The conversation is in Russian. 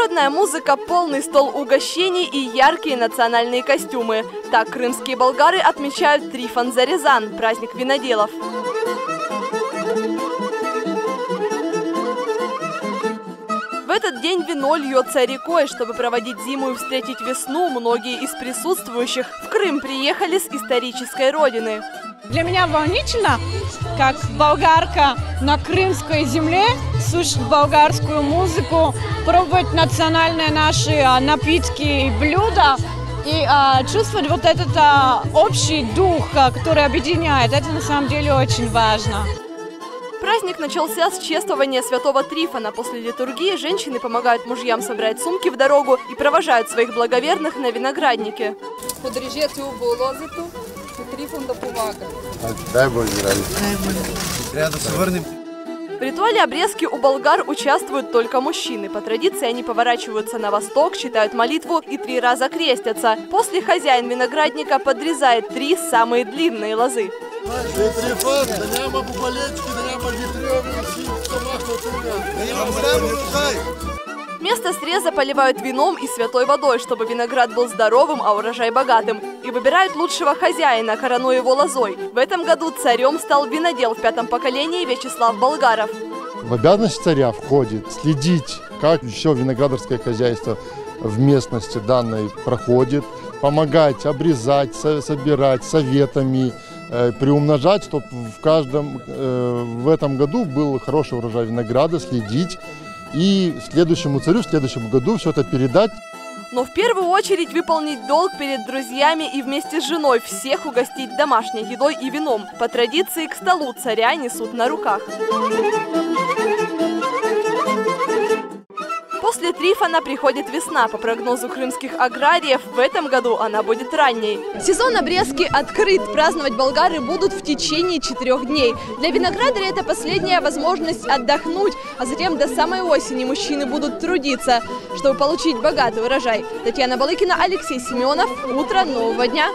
Народная музыка, полный стол угощений и яркие национальные костюмы. Так крымские болгары отмечают Трифон Зарезан, праздник виноделов. В этот день вино льется рекой. Чтобы проводить зиму и встретить весну, многие из присутствующих в Крым приехали с исторической родины. Для меня волнительно, как болгарка на крымской земле, слушать болгарскую музыку, пробовать национальные наши напитки и блюда и чувствовать вот этот общий дух, который объединяет. Это на самом деле очень важно. Праздник начался с чествования святого Трифона. После литургии женщины помогают мужьям собрать сумки в дорогу и провожают своих благоверных на винограднике. В ритуале обрезки у болгар участвуют только мужчины. По традиции они поворачиваются на восток, читают молитву и 3 раза крестятся. После хозяин виноградника подрезает 3 самые длинные лозы. Место среза поливают вином и святой водой, чтобы виноград был здоровым, а урожай богатым. И выбирают лучшего хозяина, коронуя его лозой. В этом году царем стал винодел в 5-м поколении Вячеслав Болгаров. В обязанность царя входит следить, как все виноградарское хозяйство в местности данной проходит, помогать обрезать, собирать советами, приумножать, чтобы в этом году был хороший урожай винограда, следить и следующему царю в следующем году все это передать. Но в первую очередь выполнить долг перед друзьями и вместе с женой всех угостить домашней едой и вином. По традиции к столу царя несут на руках. После Трифона приходит весна. По прогнозу крымских аграриев, в этом году она будет ранней. Сезон обрезки открыт. Праздновать болгары будут в течение 4 дней. Для виноградаря это последняя возможность отдохнуть, а затем до самой осени мужчины будут трудиться, чтобы получить богатый урожай. Татьяна Балыкина, Алексей Семенов. Утро нового дня.